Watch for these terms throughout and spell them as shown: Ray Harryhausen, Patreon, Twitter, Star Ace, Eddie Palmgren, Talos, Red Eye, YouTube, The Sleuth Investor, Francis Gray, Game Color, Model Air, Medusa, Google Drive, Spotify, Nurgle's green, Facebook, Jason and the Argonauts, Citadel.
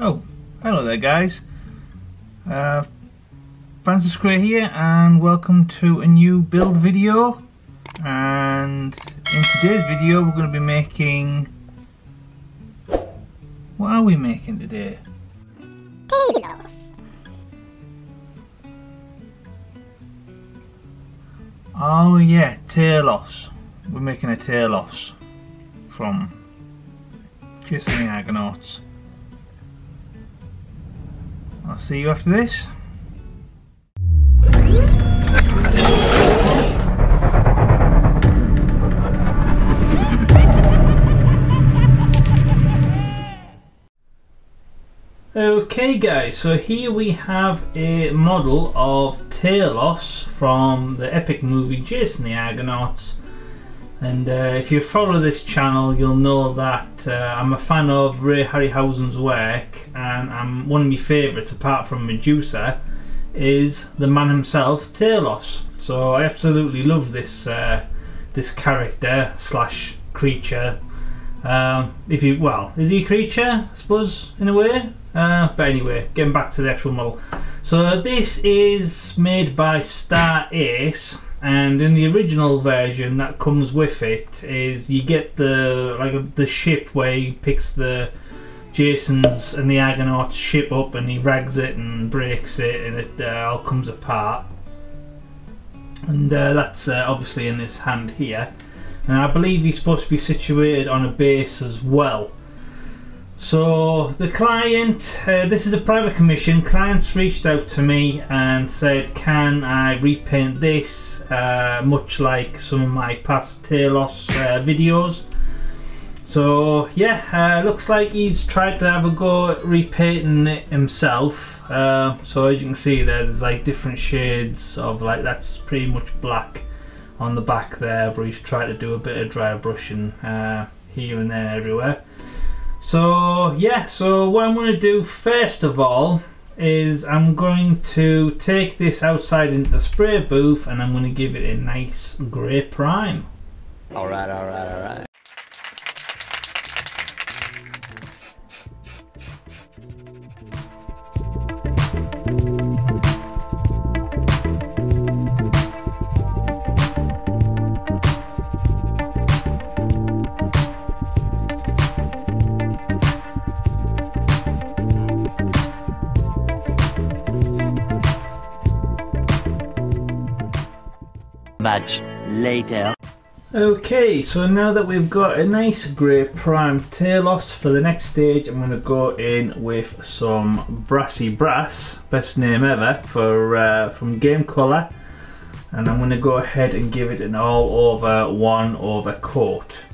Oh, hello there guys. Francis Gray here and welcome to a new build video. And in today's video we're going to be making... What are we making today? Talos. Oh yeah, Talos. We're making a Talos from Jason and the Argonauts. I'll see you after this. Okay guys, so here we have a model of Talos from the epic movie Jason and the Argonauts. And if you follow this channel, you'll know that I'm a fan of Ray Harryhausen's work, and one of my favourites, apart from Medusa, is the man himself, Talos. So I absolutely love this this character slash creature. Is he a creature? I suppose in a way. But anyway, getting back to the actual model. So this is made by Star Ace. And in the original version that comes with it is you get the ship where he picks the Jason's and the Argonauts ship up and he rags it and breaks it and it all comes apart. And that's obviously in this hand here. And I believe he's supposed to be situated on a base as well. So the client, this is a private commission, clients reached out to me and said, can I repaint this, much like some of my past Talos videos. So yeah, looks like he's tried to have a go at repainting it himself. So as you can see there's like different shades of like, that's pretty much black on the back there, but he's tried to do a bit of dry brushing here and there everywhere. So yeah, so what I'm going to do first of all is I'm going to take this outside into the spray booth and I'm going to give it a nice grey prime. Alright, alright, alright. Much later. Okay, so now that we've got a nice grey prime Talos, for the next stage I'm going to go in with some Brassy Brass, best name ever, for from Game Color, and I'm going to go ahead and give it an all over one over coat.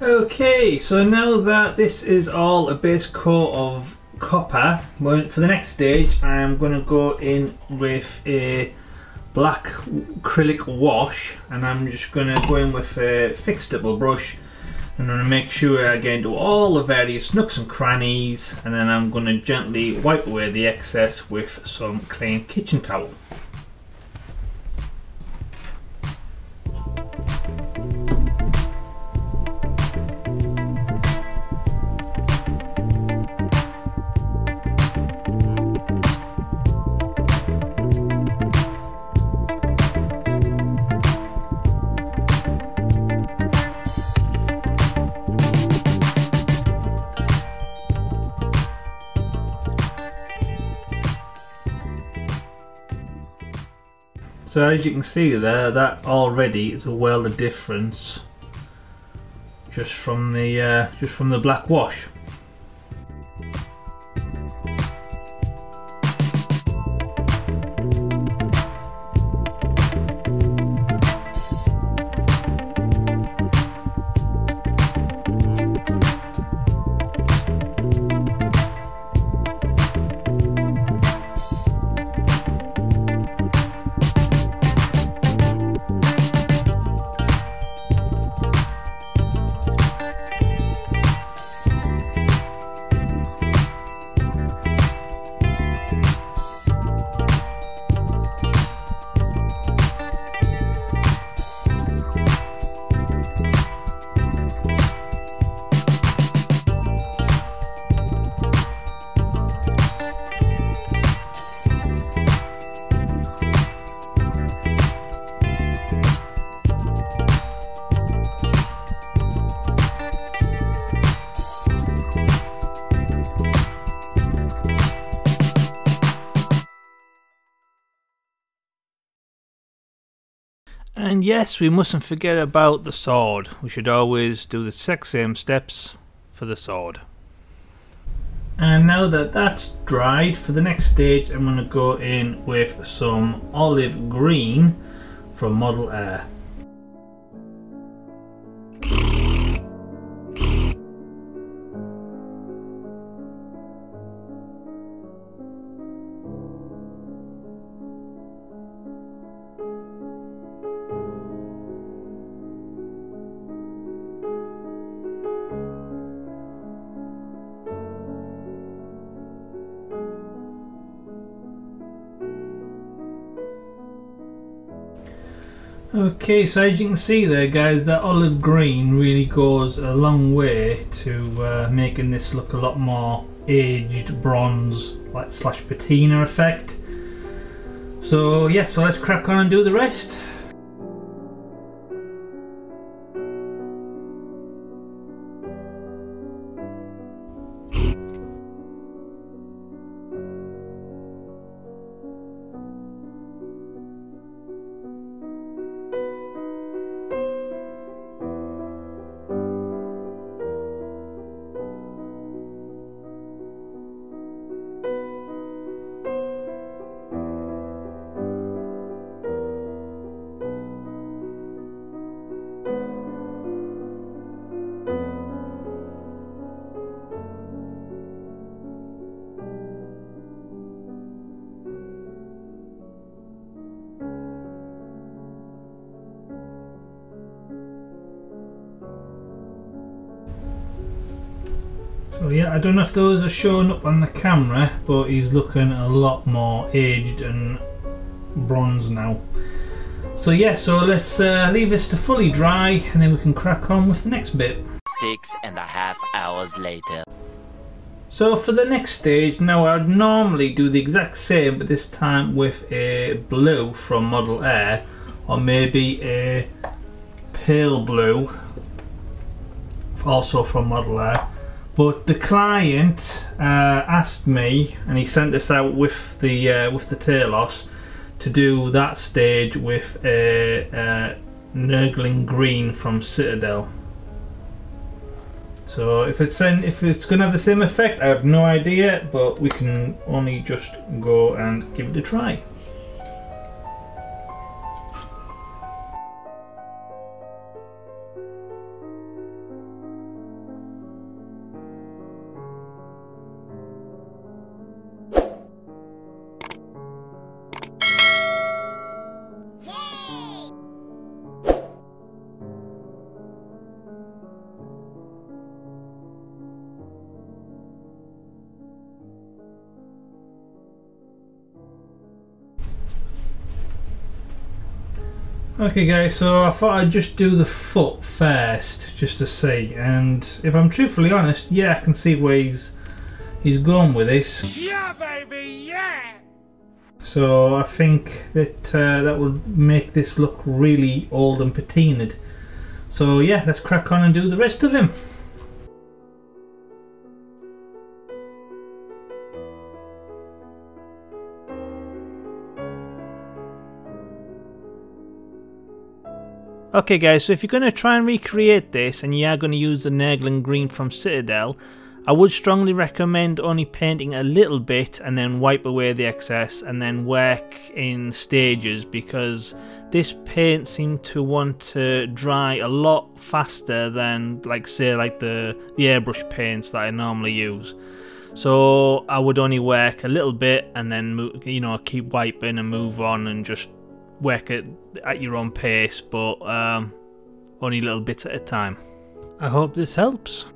Okay, so now that this is all a base coat of copper, for the next stage I am going to go in with a black acrylic wash, and I'm just going to go in with a fixed double brush and I'm going to make sure I get into all the various nooks and crannies, and then I'm going to gently wipe away the excess with some clean kitchen towel. So as you can see there, that already is a world of difference just from the black wash. And yes, we mustn't forget about the sword. We should always do the exact same steps for the sword. And now that that's dried, for the next stage I'm going to go in with some olive green from Model Air. Okay, so as you can see there guys, that olive green really goes a long way to making this look a lot more aged bronze, like slash patina effect. So yeah, so let's crack on and do the rest. So yeah, I don't know if those are showing up on the camera, but he's looking a lot more aged and bronze now. So yeah, so let's leave this to fully dry and then we can crack on with the next bit. 6.5 hours later. So for the next stage, now I would normally do the exact same, but this time with a blue from Model Air, or maybe a pale blue, also from Model Air. But the client asked me, and he sent this out with the Talos, to do that stage with a Nurgle's green from Citadel. So if it's going to have the same effect, I have no idea, but we can only just go and give it a try. Okay guys, so I thought I'd just do the foot first, just to see, and if I'm truthfully honest, yeah, I can see where he's gone with this. Yeah baby, yeah! So I think that that would make this look really old and patinaed. So yeah, let's crack on and do the rest of him. Okay guys, so if you're going to try and recreate this and you are going to use the Nurgle's green from Citadel, I would strongly recommend only painting a little bit and then wipe away the excess and then work in stages, because this paint seemed to want to dry a lot faster than like the airbrush paints that I normally use. So I would only work a little bit and then, you know, keep wiping and move on and just work at your own pace, but only little bits at a time. I hope this helps.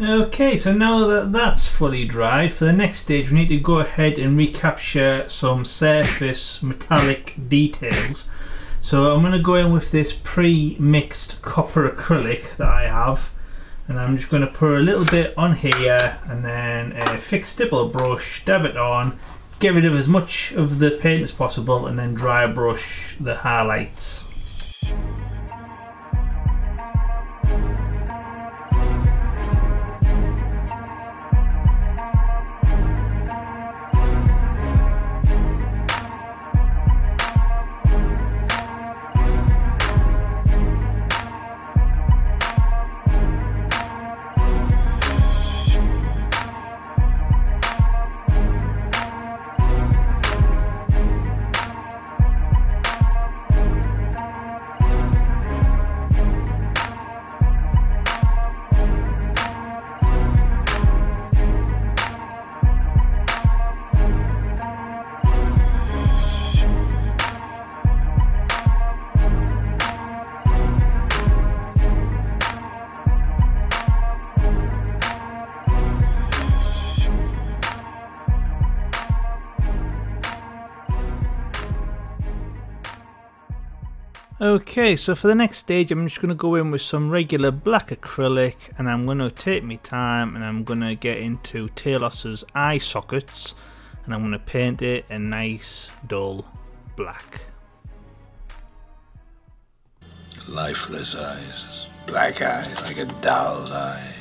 Okay, so now that that's fully dried, for the next stage we need to go ahead and recapture some surface metallic details. So I'm going to go in with this pre-mixed copper acrylic that I have, and I'm just going to pour a little bit on here and then a fixed stipple brush, dab it on, get rid of as much of the paint as possible, and then dry brush the highlights. Okay, so for the next stage I'm just going to go in with some regular black acrylic, and I'm going to take my time and I'm going to get into Talos's eye sockets, and I'm going to paint it a nice dull black. Lifeless eyes, black eyes like a doll's eyes.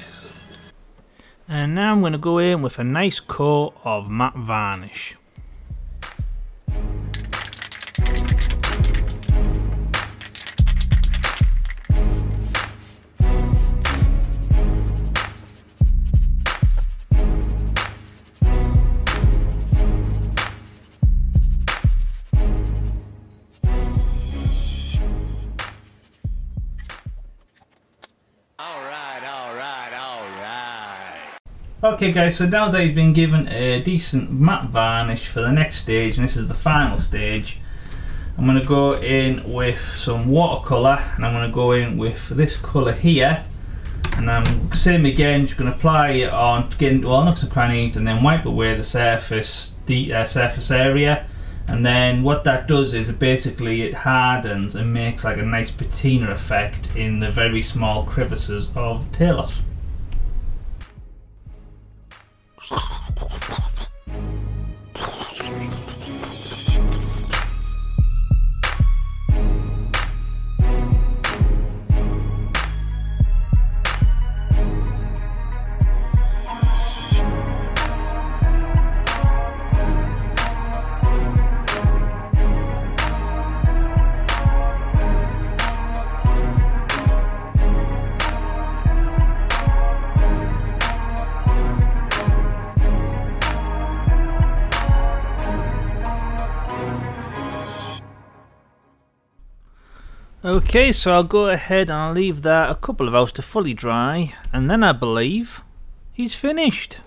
And now I'm going to go in with a nice coat of matte varnish. Okay guys, so now that he's been given a decent matte varnish, for the next stage, and this is the final stage, I'm going to go in with some watercolour, and I'm going to go in with this colour here, and I'm, same again, just going to apply it on, get into all nooks and crannies, and then wipe away the surface, surface area, and then what that does is it basically it hardens and makes like a nice patina effect in the very small crevices of Talos. Okay, so I'll go ahead and I'll leave that a couple of hours to fully dry, and then I believe he's finished.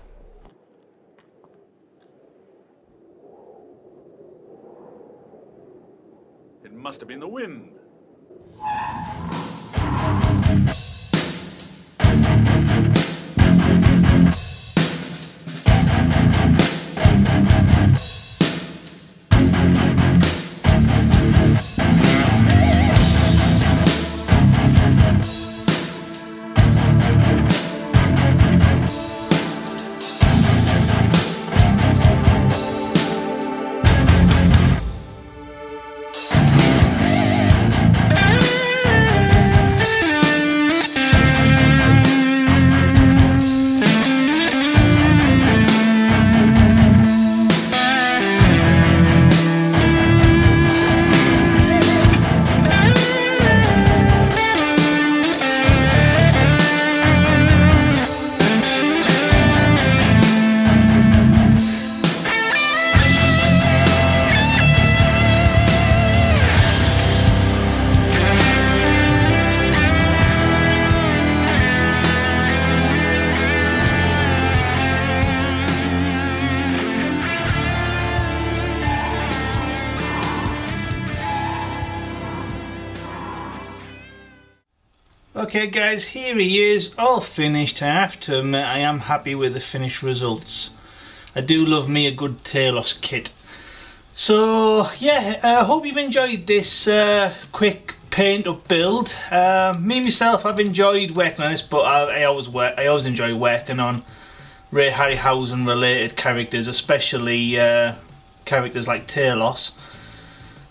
It must have been the wind. Okay guys, here he is, all finished. I have to admit, I am happy with the finished results. I do love me a good Talos kit. So yeah, I hope you've enjoyed this quick paint up build. Me myself, I've enjoyed working on this, but I always enjoy working on Ray Harryhausen related characters, especially characters like Talos.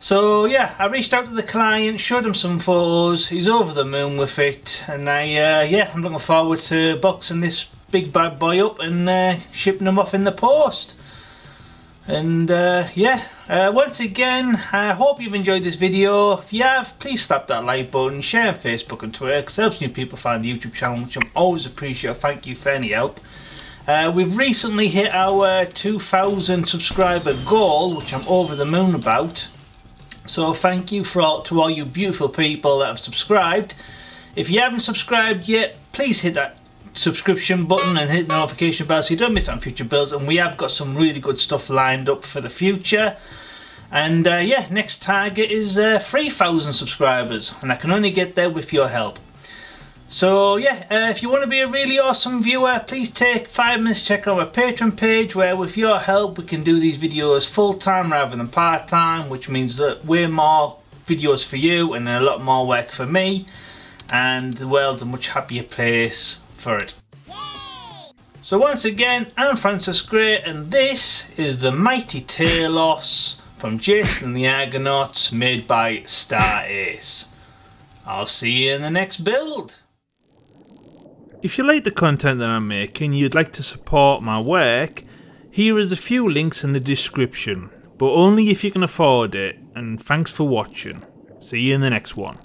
So yeah, I reached out to the client, showed him some photos, he's over the moon with it, and I'm looking forward to boxing this big bad boy up and shipping him off in the post. And once again, I hope you've enjoyed this video. If you have, please slap that like button, share on Facebook and Twitter, because it helps new people find the YouTube channel, which I'm always appreciative. Thank you for any help. We've recently hit our 2,000 subscriber goal, which I'm over the moon about. So thank you to all you beautiful people that have subscribed. If you haven't subscribed yet, please hit that subscription button and hit the notification bell so you don't miss out on future builds. And we have got some really good stuff lined up for the future. And next target is 3,000 subscribers, and I can only get there with your help. So if you want to be a really awesome viewer, please take 5 minutes to check out our Patreon page, where with your help we can do these videos full time rather than part time, which means that way more videos for you and a lot more work for me, and the world's a much happier place for it. Yay! So once again, I'm Francis Gray, and this is the mighty Talos from Jason and the Argonauts, made by Star Ace. I'll see you in the next build. If you like the content that I'm making and you'd like to support my work, here is a few links in the description, but only if you can afford it, and thanks for watching. See you in the next one.